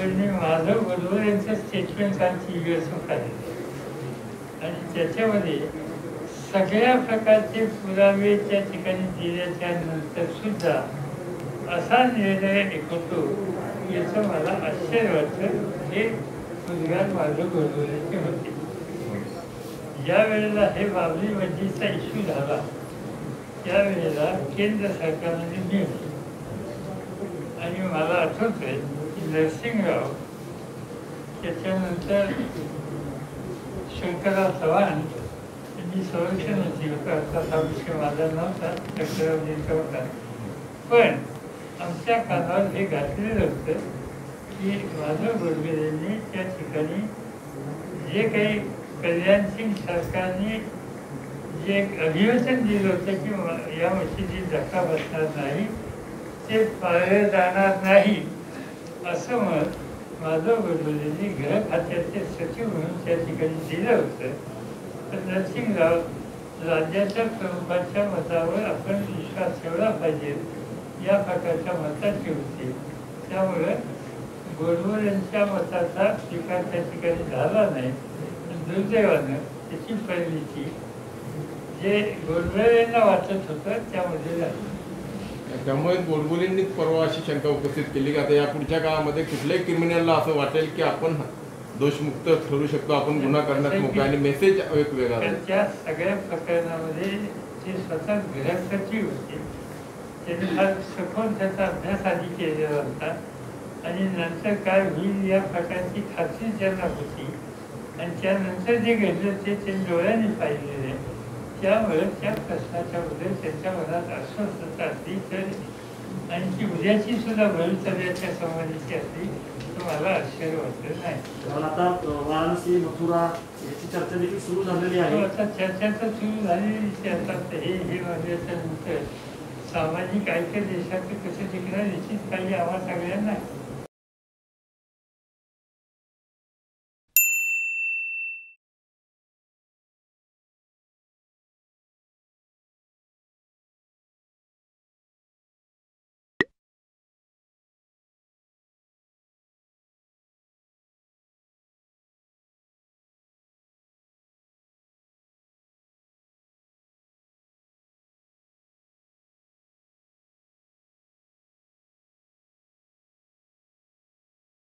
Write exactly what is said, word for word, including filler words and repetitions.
त्यांनी माझं बरोबर यांचं स्टेटमेंट आज टी व्ही असं काढलं आणि त्याच्यामध्ये सगळ्या प्रकारचे पुरावे त्या ठिकाणी दिल्याच्या नंतरसुद्धा असा निर्णय ऐकतो याचं मला आश्चर्य वाटतं. हे उद्गार माझं गोंधळाचे होते. ज्या वेळेला हे बाबरी मस्जिदचा इश्यू झाला त्यावेळेला केंद्र सरकारने निर्णय आणि मला आठवत आहे की नरसिंहराव त्याच्यानंतर शंकरराव चव्हाण यांनी संरक्षण होती होतं. अर्थात हा विषय माझा नव्हता, शंकरराव यांचा होता. पण आमच्या कानावर हे घातलेलं होतं की माधव गोडबोले यांनी त्या ठिकाणी जे काही कल्याण सिंग सरकारने जे एक अभिवचन दिलं होतं की या मशिदीत धक्का बसणार नाही, ते पाळले जाणार नाही, असं मत माधव गोडबोलेंनी गृह खात्याचे सचिव म्हणून त्या ठिकाणी दिलं होतं. तर नरसिंहराव राज्याच्या प्रमुखाच्या मतावर आपण विश्वास ठेवला पाहिजे या प्रकारच्या मताची होती. त्यामुळं गोडबोलेंच्या मताचा स्वीकार त्या ठिकाणी झाला नाही. दुर्दैवानं त्याची परिणिती जे गोडबोलेंना वाटत होतं त्यामध्ये झालं. त्यामुळे गोडबोलेंनीच परवा अशी शंका उपस्थित केली की आता या पुढच्या काळामध्ये कुठल्याही क्रिमिनलला असं वाटेल की आपण दोषमुक्त ठरू शकतो, आपण गुन्हा करण्यात मोकळा. आणि मेसेज एक वेगळा त्या सगळ्या प्रकरणामध्ये जे स्वतः गृहसचिव होते त्यांनी फार सखोल त्याचा अभ्यास आधी केलेला होता आणि नंतर काय होईल या प्रकारची खात्री त्यांना होती आणि त्यानंतर जे घडलं ते त्यांनी डोळ्याने पाहिलेले आहे. त्यामुळे त्या प्रश्नाच्या बद्दल त्यांच्या मनात अस्वस्थता असली तर आणखी उद्याची सुद्धा भवितव्याच्या संबंधीची असली तर मला आश्चर्य वाटत नाही. कारण आता वाराणसी मथुरा याची चर्चा देखील सुरू झालेली आहे. आता चर्चा तर सुरू झालेली असतात. हे हे वाढल्याच्या नंतर सामाजिक ऐक्य देशाचं कसं जिंकणार याचीच काही आम्हा सगळ्यांना